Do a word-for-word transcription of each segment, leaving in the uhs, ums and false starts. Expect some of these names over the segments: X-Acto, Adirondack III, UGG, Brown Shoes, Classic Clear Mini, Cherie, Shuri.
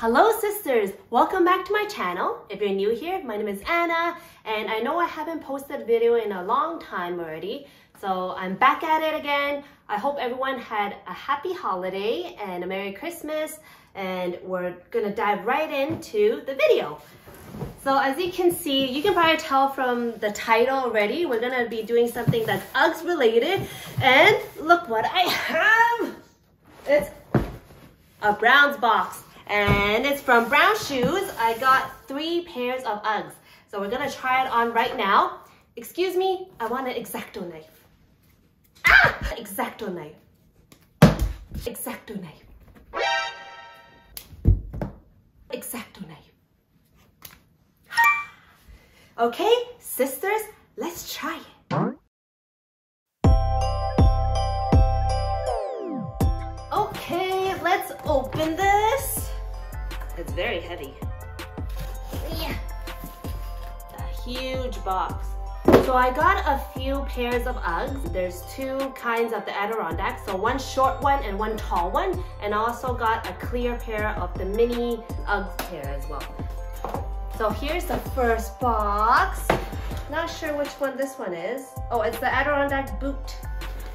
Hello sisters, welcome back to my channel. If you're new here, my name is Anna, and I know I haven't posted a video in a long time already, so I'm back at it again. I hope everyone had a happy holiday and a Merry Christmas, and we're gonna dive right into the video. So as you can see, you can probably tell from the title already, we're gonna be doing something that's Uggs related, and look what I have! It's a Brown's box. And it's from Brown Shoes. I got three pairs of Uggs. So we're gonna try it on right now. Excuse me, I want an X-Acto knife. Ah! X-Acto knife. X-Acto knife. X-Acto knife. Okay, sisters, let's try it. Okay, let's open this. It's very heavy. Yeah. A huge box. So I got a few pairs of Uggs. There's two kinds of the Adirondacks. So one short one and one tall one. And I also got a clear pair of the mini Uggs pair as well. So here's the first box. Not sure which one this one is. Oh, it's the Adirondack boot.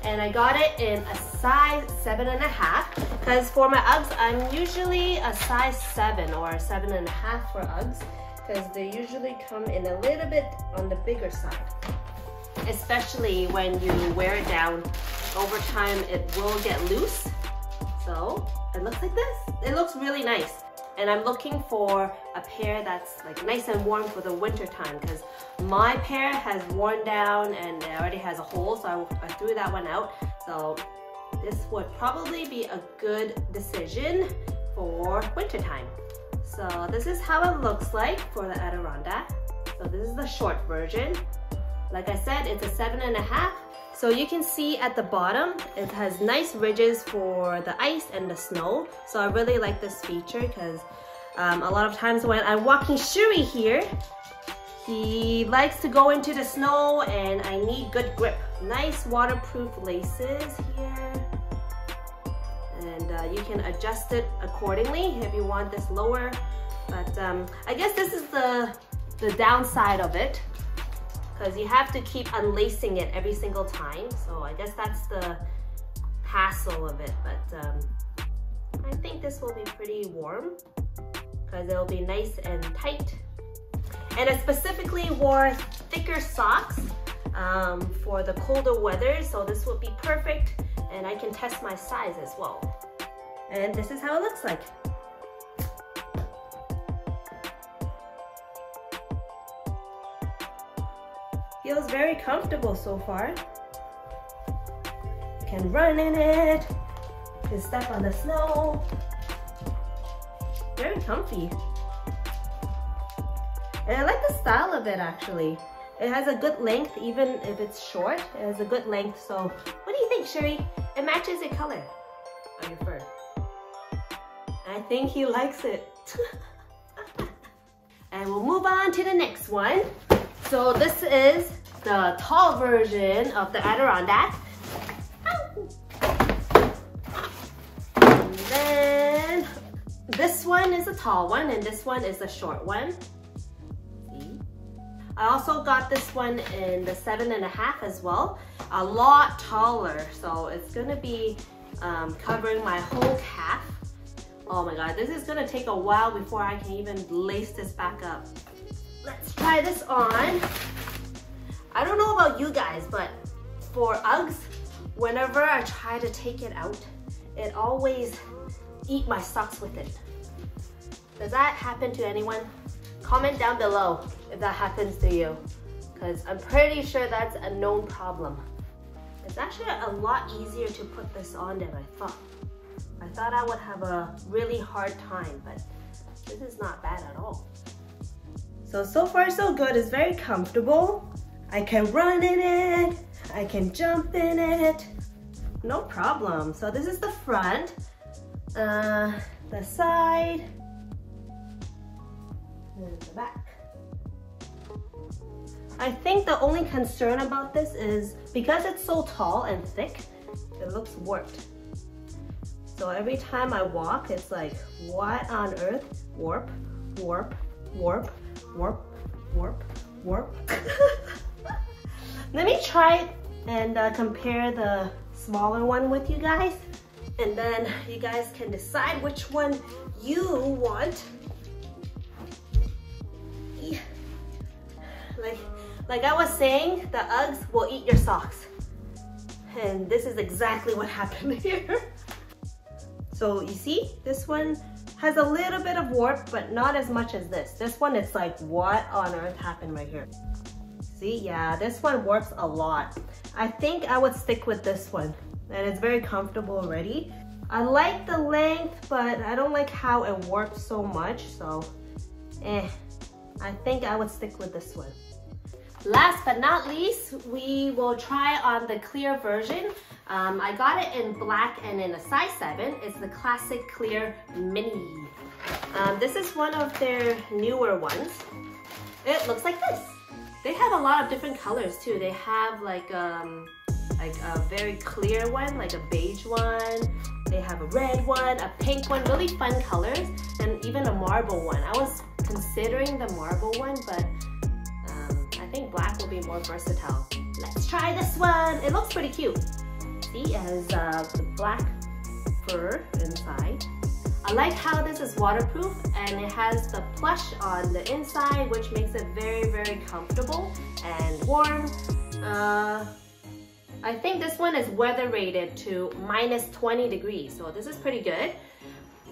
And I got it in a size seven and a half because for my Uggs, I'm usually a size seven or a seven and a half for Uggs because they usually come in a little bit on the bigger side. Especially when you wear it down, over time it will get loose. So it looks like this. It looks really nice. And I'm looking for a pair that's like nice and warm for the winter time because my pair has worn down and it already has a hole, so I, I threw that one out. So this would probably be a good decision for winter time. So this is how it looks like for the Adirondack. So this is the short version. Like I said, it's a seven and a half. So you can see at the bottom, it has nice ridges for the ice and the snow. So I really like this feature because um, a lot of times when I'm walking Shuri here, he likes to go into the snow and I need good grip. Nice waterproof laces here. And uh, you can adjust it accordingly if you want this lower. But um, I guess this is the, the downside of it. Because you have to keep unlacing it every single time, so I guess that's the hassle of it. But um, I think this will be pretty warm because it'll be nice and tight. And I specifically wore thicker socks um, for the colder weather, so this will be perfect. And I can test my size as well. And this is how it looks like. Feels very comfortable so far. You can run in it, you can step on the snow. Very comfy. And I like the style of it actually. It has a good length even if it's short. It has a good length, so what do you think, Cherie? It matches your color on your fur. I think he likes it. And we'll move on to the next one. So this is the tall version of the Adirondack. And then this one is a tall one and this one is a short one. See? I also got this one in the seven and a half as well. A lot taller, so it's gonna be um, covering my whole calf. Oh my god, this is gonna take a while before I can even lace this back up. Let's try this on. I don't know about you guys, but for Uggs, whenever I try to take it out, it always eat my socks with it. Does that happen to anyone? Comment down below if that happens to you, because I'm pretty sure that's a known problem. It's actually a lot easier to put this on than I thought. I thought I would have a really hard time, but this is not bad at all. So, so far so good. It's very comfortable. I can run in it. I can jump in it. No problem. So this is the front, uh, the side, and the back. I think the only concern about this is because it's so tall and thick, it looks warped. So every time I walk, it's like, what on earth? Warp, warp, warp, warp, warp, warp. Let me try it and uh, compare the smaller one with you guys. And then you guys can decide which one you want. Like, like I was saying, the Uggs will eat your socks. And this is exactly what happened here. So you see, this one has a little bit of warp, but not as much as this. This one, it's like, what on earth happened right here? See, yeah, this one warps a lot. I think I would stick with this one. And it's very comfortable already. I like the length, but I don't like how it warps so much, so eh. I think I would stick with this one. Last but not least, we will try on the clear version. Um, I got it in black and in a size seven. It's the classic clear mini. Um, this is one of their newer ones. It looks like this. They have a lot of different colors too. They have like um, like a very clear one, like a beige one. They have a red one, a pink one, really fun colors, and even a marble one. I was considering the marble one, but um, I think black will be more versatile. Let's try this one. It looks pretty cute. See, it has uh, the black fur inside. I like how this is waterproof and it has the plush on the inside, which makes it very, very comfortable and warm. Uh, I think this one is weather rated to minus twenty degrees, so this is pretty good.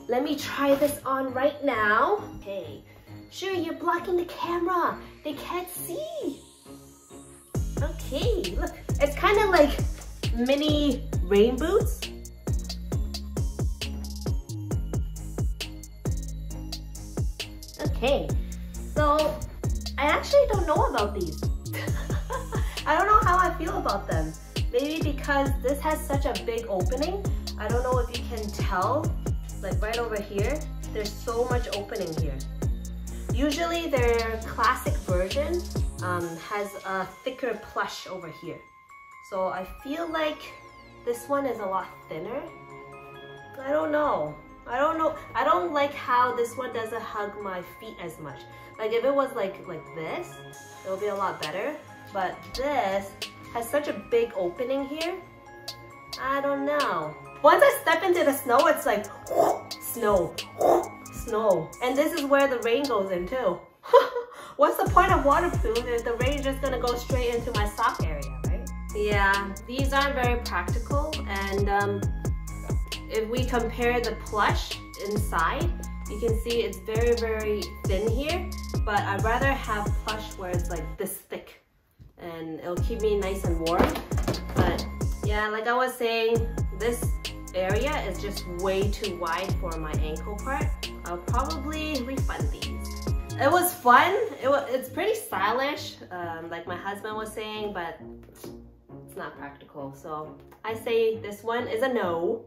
Let me try this on right now. Okay. Sure, you're blocking the camera. They can't see. Okay, look. It's kind of like mini rain boots. Okay. So, I actually don't know about these. I don't know how I feel about them. Maybe because this has such a big opening. I don't know if you can tell. Like right over here, there's so much opening here. Usually their classic version um, has a thicker plush over here. So I feel like this one is a lot thinner. I don't know. I don't know. I don't like how this one doesn't hug my feet as much. Like if it was like, like this, it would be a lot better. But this has such a big opening here. I don't know. Once I step into the snow, it's like snow, snow. And this is where the rain goes in too. What's the point of waterproof if the rain is just gonna go straight into my sock area, right? Yeah, these aren't very practical. And um, if we compare the plush inside, you can see it's very, very thin here, but I'd rather have plush where it's like this thick and it'll keep me nice and warm. But yeah, like I was saying, this area is just way too wide for my ankle part. I'll probably refund these. It was fun. It was, it's pretty stylish, um, like my husband was saying, but it's not practical. So I say this one is a no.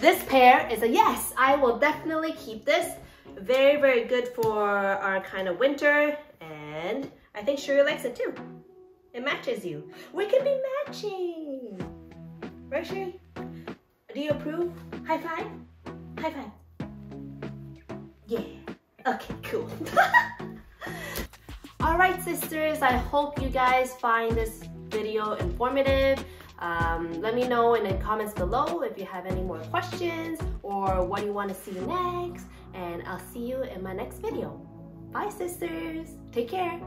This pair is a yes. I will definitely keep this. Very, very good for our kind of winter. And I think Shuri likes it too. It matches you. We can be matching. Right, Cherie? Do you approve? High five? High five. Yeah. Okay, cool. Alright, sisters. I hope you guys find this video informative. Um, let me know in the comments below if you have any more questions or what you want to see next. And I'll see you in my next video. Bye, sisters. Take care.